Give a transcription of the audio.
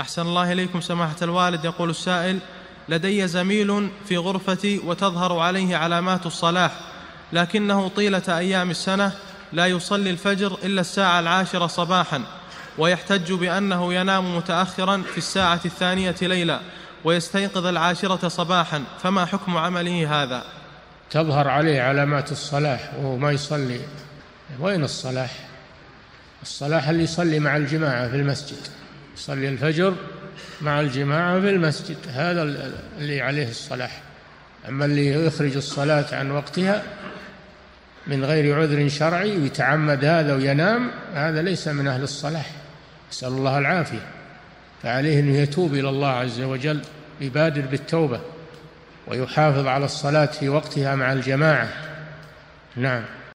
أحسن الله إليكم سماحة الوالد. يقول السائل: لدي زميل في غرفتي وتظهر عليه علامات الصلاح، لكنه طيلة أيام السنة لا يصلي الفجر إلا الساعة 10 صباحا، ويحتج بأنه ينام متأخرا في الساعة 2 ليلا ويستيقظ 10 صباحا، فما حكم عمله هذا؟ تظهر عليه علامات الصلاح وهو ما يصلي. وين الصلاح؟ الصلاح اللي يصلي مع الجماعة في المسجد، يصلي الفجر مع الجماعة في المسجد، هذا اللي عليه الصلاح. أما اللي يخرج الصلاة عن وقتها من غير عذر شرعي ويتعمد هذا وينام، هذا ليس من أهل الصلاح، نسأل الله العافية. فعليه أن يتوب إلى الله عز وجل، يبادر بالتوبة ويحافظ على الصلاة في وقتها مع الجماعة. نعم.